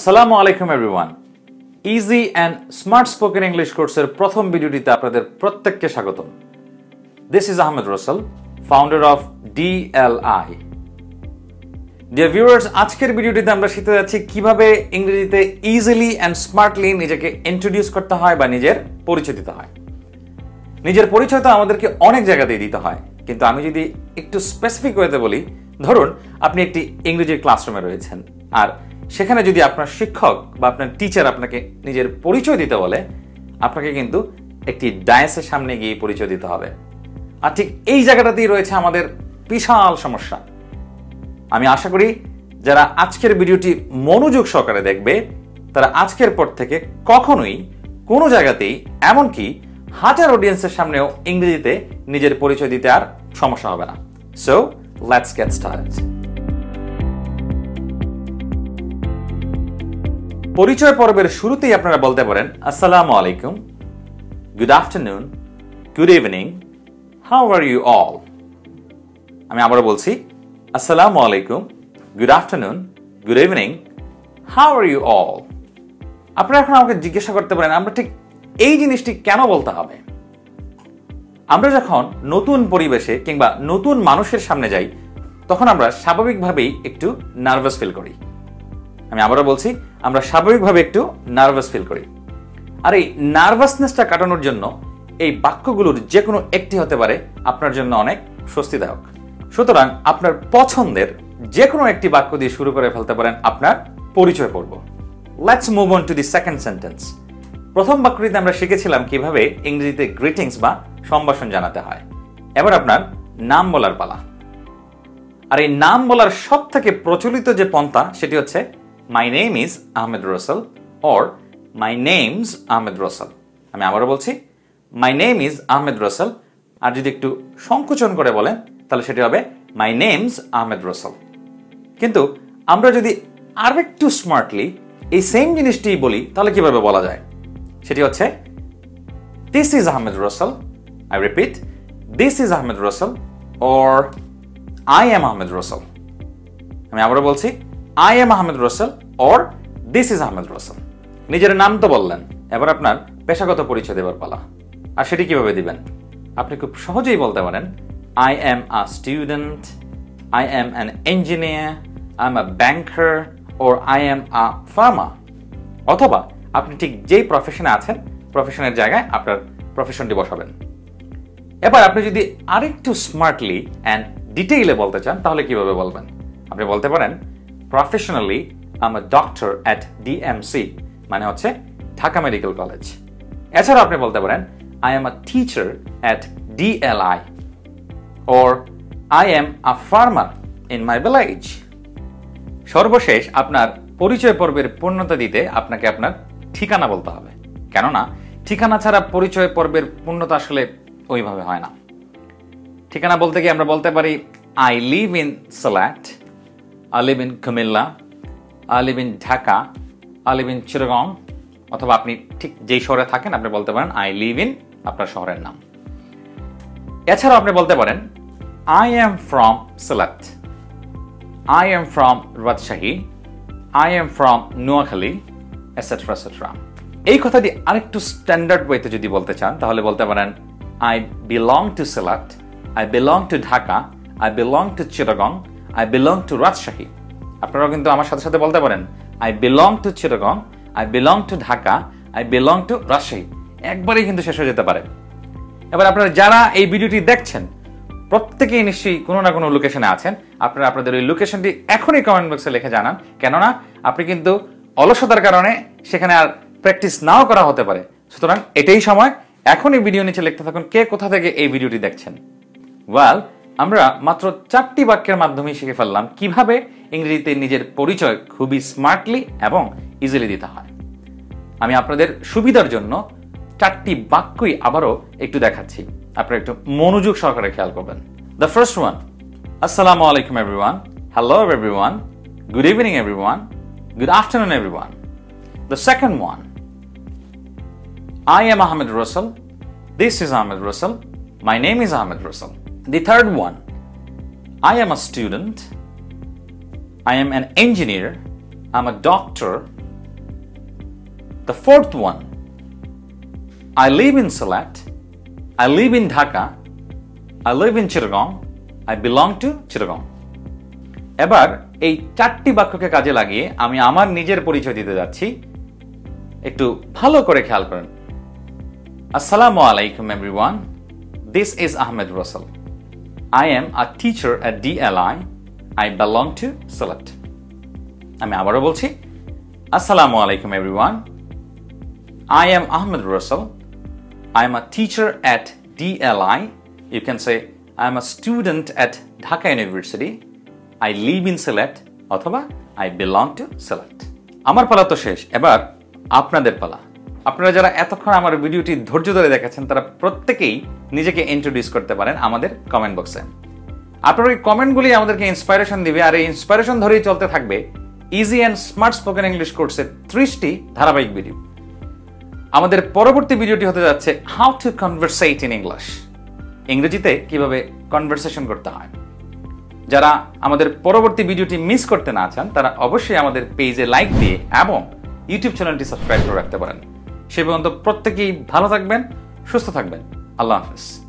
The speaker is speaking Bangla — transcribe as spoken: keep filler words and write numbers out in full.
আসসালামু আলাইকুম everyone easy and smart spoken English কোর্সের প্রথম ভিডিওটিতে আপনাদের প্রত্যেককে স্বাগত this is Ahmed Rasel founder of D L I dear viewers আজকের ভিডিওটিতে আমরা শিখতে যাচ্ছি কিভাবে ইংরেজিতে ইজিলি এন্ড স্মার্টলি নিজেকে ইন্ট্রোডিউস করতে হয় বা নিজের পরিচয় দিতে হয় নিজের পরিচয় তো আমাদেরকে অনেক জায়গাতেই দিতে হয় কিন্তু আমি যদি একটু স্পেসিফিক হতে বলি ধরুন আপনি একটি ইংরেজি ক্লাসরুমে রয়েছেন আর সেখানে যদি আপনার শিক্ষক বা আপনার টিচার আপনাকে নিজের পরিচয় দিতে বলে আপনাকে কিন্তু একটি ডায়াসের সামনে গিয়ে পরিচয় দিতে হবে আর ঠিক এই জায়গাটাতেই রয়েছে আমাদের বিশাল সমস্যা আমি আশা করি যারা আজকের ভিডিওটি মনোযোগ সহকারে দেখবে তারা আজকের পর থেকে কখনোই কোনো জায়গাতেই এমনকি হাজার অডিয়েন্সের সামনেও ইংরেজিতে নিজের পরিচয় দিতে আর সমস্যা হবে না সো লেটস গেট স্টার্টেড পরিচয় পর্বের শুরুতেই আপনারা বলতে পারেন আসসালামু আলাইকুম good afternoon good evening how are you all আমি আবারও বলছি আসসালামু আলাইকুম good afternoon good evening how are you all আপনারা এখন আমাকে জিজ্ঞাসা করতে পারেন আমরা ঠিক এই জিনিসটি কেন বলতে হবে আমরা যখন নতুন পরিবেশে কিংবা নতুন মানুষের সামনে যাই তখন আমরা স্বাভাবিকভাবেই একটু নার্ভাস ফিল করি আমি আবারও বলছি আমরা স্বাভাবিকভাবে একটু নার্ভাস ফিল করি আর এই নার্ভাসনেসটা কাটানোর জন্য এই বাক্যগুলোর যে কোনো একটি হতে পারে আপনার জন্য অনেক স্বস্তিদায়ক সুতরাং আপনার পছন্দের যে কোনো একটি বাক্য দিয়ে শুরু করে ফেলতে পারেন আপনার পরিচয় পর্ব let's move on to the second sentence প্রথম বাক্যটিতে আমরা শিখেছিলাম কিভাবে ইংরেজিতে গ্রিটিংস বা সম্ভাষণ জানাতে হয় এবার আপনার নাম বলার পালা আর এই নাম বলার সব থেকে প্রচলিত যে পন্থা সেটি হচ্ছে My name is Ahmed Russell or My name's Ahmed Russell আমি আবারও বলছি My name is Ahmed Russell আর যদি একটু সংকোচন করে বলেন তাহলে সেটি হবে My name's Ahmed Russell কিন্তু আমরা যদি আর একটু স্মার্টলি এই সেম জিনিসটি বলি তাহলে কিভাবে বলা যায় সেটি হচ্ছে This is Ahmed Russell I repeat This is Ahmed Russell or I am Ahmed Russell আমি আবারও বলছি I am Ahmed Russell or this is Ahmed Russell নিজের নাম তো বললেন এবার আপনার পেশাগত পরিচয় দেবার পালা আর সেটি কিভাবে দিবেন আপনি খুব সহজেই বলতে পারেন I am a student I am an engineer I am a banker or I am a farmer অথবা আপনি ঠিক যেই প্রফেশনে আছেন প্রফেশনের জায়গায় আপনার প্রফেশনটি বসাবেন এবার আপনি যদি আরেকটু স্মার্টলি এন্ড ডিটেইলে বলতে চান তাহলে কিভাবে বলবেন আপনি বলতে পারেন Professionally, I'm a doctor at D M C. মানে হচ্ছে ঢাকা মেডিকেল কলেজ। এছাড়াও আপনি বলতে পারেন I am a teacher at D L I or I am a farmer in my village. সর্বশেষ আপনার পরিচয় পর্বের পূর্ণতা দিতে আপনাকে আপনার ঠিকানা বলতে হবে। কেননা ঠিকানা ছাড়া পরিচয় পর্বের পূর্ণতা আসলে ওইভাবে হয় না। ঠিকানা বলতে গিয়ে আমরা বলতে পারি I live in Salat. I live in Camilla, I live in Dhaka, I live in Chittagong অথবা আপনি ঠিক যেই শহরে থাকেন আপনি বলতে পারেন I live in আপনার শহরের নাম এছাড়াও আপনি বলতে পারেন I am from Salat, I am from Rajshahi, I am from Noakhali, et cetera et cetera. এই কথাটি আরেকটু স্ট্যান্ডার্ড ওয়েতে যদি বলতে চান তাহলে বলতে পারেন I belong to Salat, I belong to Dhaka, I belong to Chittagong I belong to Rajshahi. আপনারা কিন্তু আমার সাথে সাথে বলতে পারেন I belong to Chittagong, I belong to Dhaka, I belong to Rajshahi. একবারই কিন্তু শেষ হয়ে যেতে পারে। এবার আপনারা যারা এই ভিডিওটি দেখছেন প্রত্যেকেই নিশ্চয়ই কোনো না কোনো লোকেশনে আছেন। আপনারা আপনাদের ওই লোকেশনটি এখনই কমেন্ট বক্সে লিখে জানান। কেননা আপনি কিন্তু অলসতার কারণে সেখানে আর প্র্যাকটিস নাও করা হতে পারে। সুতরাং এটাই সময় এখনই ভিডিও নিচে লিখতে থাকুন কে কোথা থেকে এই ভিডিওটি দেখছেন। ওয়েল আমরা মাত্র চারটি বাক্যের মাধ্যমে শিখে ফেললাম কিভাবে ইংরেজিতে নিজের পরিচয় খুবই স্মার্টলি এবং ইজিলি দিতে হয় আমি আপনাদের সুবিধার জন্য চারটি বাক্যই আবারও একটু দেখাচ্ছি আপনারা একটু মনোযোগ সহকারে খেয়াল করবেন দ্য ফার্স্ট ওয়ান আসসালামু আলাইকুম everyone hello everyone good evening everyone good afternoon everyone the second one I am Ahmed Rasel this is Ahmed Rasel my name is Ahmed Rasel The third one, I am a student, I am an engineer, I am a doctor, The fourth one, I live in Salat, I live in Dhaka, I live in Chittagong, I belong to Chittagong. এবার এই চারটি বাক্যকে কাজে লাগিয়ে আমি আমার নিজের পরিচয় দিতে যাচ্ছি, একটু ভালো করে খেয়াল করুন। Assalamu alaikum everyone, this is Ahmed Russell. I am a teacher at D L I, I belong to Salat. আমি আবারও বলছি, Assalamu alaikum everyone, I am Ahmed Russell, I am a teacher at D L I, you can say I am a student at Dhaka University. I live in Salat, অথবা I belong to Salat. আমার পালা তো শেষ, এবার আপনাদের পালা। আপনারা যারা এতক্ষণ আমার ভিডিওটি ধৈর্য ধরে দেখেছেন তারা প্রত্যেকেই নিজেকে ইন্ট্রোডিউস করতে পারেন আমাদের কমেন্ট বক্সে। আপনারা এই কমেন্টগুলি আমাদেরকে ইন্সপিরেশন দিবে, আর এই ইন্সপিরেশন ধরেই চলতে থাকবে easy and smart spoken English কোর্সের ত্রিশটি ধারাবাহিক ভিডিও। আমাদের পরবর্তী ভিডিওটি হতে যাচ্ছে how to conversate in English, ইংরেজিতে কিভাবে কনভারসেশন করতে হয়। যারা আমাদের পরবর্তী ভিডিওটি মিস করতে না চান তারা অবশ্যই আমাদের পেজে লাইক দিয়ে এবং ইউটিউব চ্যানেলটি সাবস্ক্রাইব করে রাখতে পারেন। সে পর্যন্ত প্রত্যেকেই ভালো থাকবেন, সুস্থ থাকবেন। আল্লাহ হাফেজ।